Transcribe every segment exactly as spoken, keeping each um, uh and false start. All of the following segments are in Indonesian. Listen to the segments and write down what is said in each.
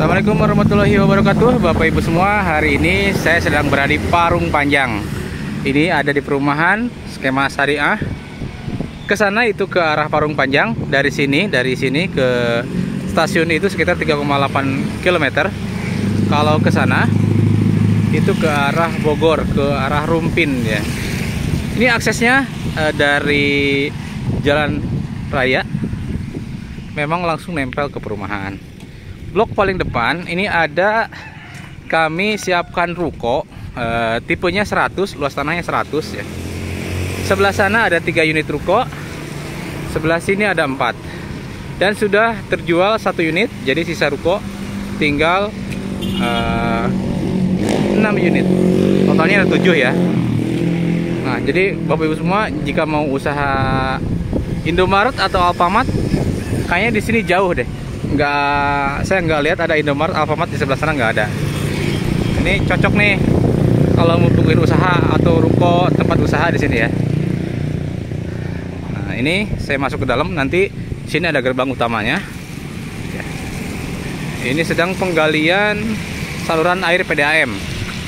Assalamualaikum warahmatullahi wabarakatuh. Bapak Ibu semua, hari ini saya sedang berada di Parung Panjang. Ini ada di perumahan Skema Sariah. Ke sana itu ke arah Parung Panjang. Dari sini, dari sini ke stasiun itu sekitar tiga koma delapan kilometer. Kalau ke sana itu ke arah Bogor, ke arah Rumpin ya. Ini aksesnya eh, dari Jalan Raya. Memang langsung nempel ke perumahan. Blok paling depan ini ada kami siapkan ruko, e, tipenya seratus, luas tanahnya seratus ya. Sebelah sana ada tiga unit ruko, sebelah sini ada empat. Dan sudah terjual satu unit, jadi sisa ruko tinggal e, enam unit. Totalnya ada tujuh ya. Nah, jadi Bapak Ibu semua jika mau usaha Indomaret atau Alfamart, kayaknya di sini jauh deh. Nggak, saya nggak lihat ada Indomaret, Alfamart di sebelah sana nggak ada. Ini cocok nih kalau mau buka usaha atau ruko, tempat usaha di sini ya. Nah, ini saya masuk ke dalam, nanti sini ada gerbang utamanya. Ini sedang penggalian saluran air P D A M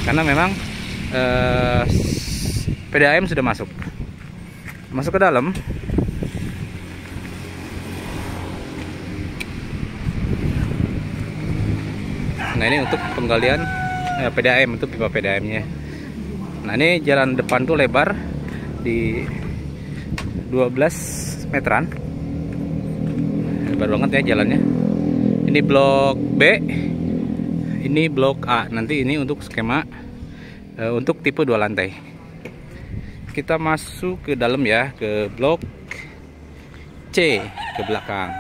karena memang eh, P D A M sudah masuk. Masuk ke dalam. Nah, ini untuk penggalian eh, P D A M, untuk pipa P D A M-nya. Nah, ini jalan depan tuh lebar di dua belas meteran. Lebar banget ya jalannya. Ini blok B, ini blok A. Nanti ini untuk skema eh, untuk tipe dua lantai. Kita masuk ke dalam ya, ke blok C ke belakang.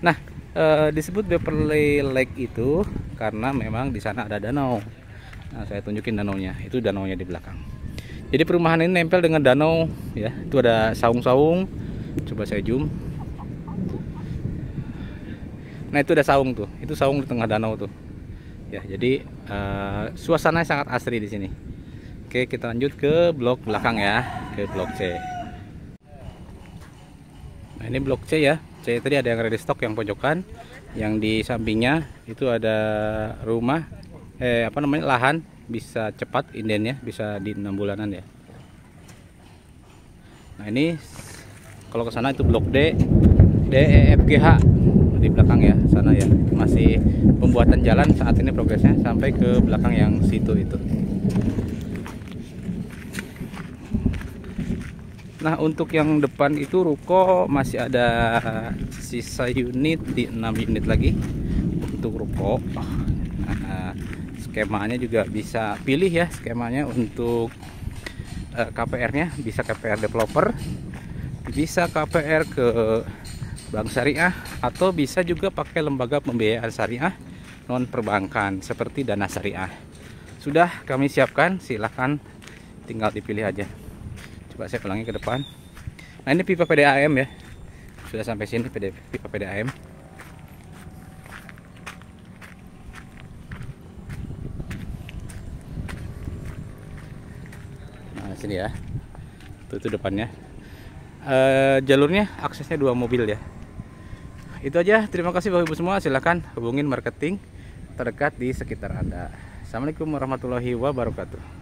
Nah, eh, disebut Beverly Lake itu karena memang di sana ada danau. Nah, saya tunjukin danaunya. Itu danaunya di belakang. Jadi perumahan ini nempel dengan danau ya. Itu ada saung-saung. Coba saya zoom. Nah, itu ada saung tuh. Itu saung di tengah danau tuh. Ya, jadi uh, suasananya sangat asri di sini. Oke, kita lanjut ke blok belakang ya, ke blok C. Nah, ini blok C ya. C tadi ada yang ready stock yang pojokan, yang di sampingnya itu ada rumah eh apa namanya lahan, bisa cepat indennya, bisa di enam bulanan ya. Nah, ini kalau ke sana itu blok D, D E F G H di belakang ya, sana ya. Masih pembuatan jalan saat ini progresnya sampai ke belakang yang situ itu. Nah, untuk yang depan itu ruko masih ada sisa unit di enam unit lagi untuk ruko. Nah, skemanya juga bisa pilih ya, skemanya untuk eh, K P R-nya bisa K P R developer, bisa K P R ke bank syariah, atau bisa juga pakai lembaga pembiayaan syariah non perbankan seperti dana syariah. Sudah kami siapkan, silahkan tinggal dipilih aja. Saya ulangi ke depan. Nah, ini pipa P D A M ya. Sudah sampai sini pipa P D A M. Nah, sini ya. Itu, itu depannya. E, jalurnya aksesnya dua mobil ya. Itu aja. Terima kasih Bapak Ibu semua. Silahkan hubungin marketing terdekat di sekitar Anda. Assalamualaikum warahmatullahi wabarakatuh.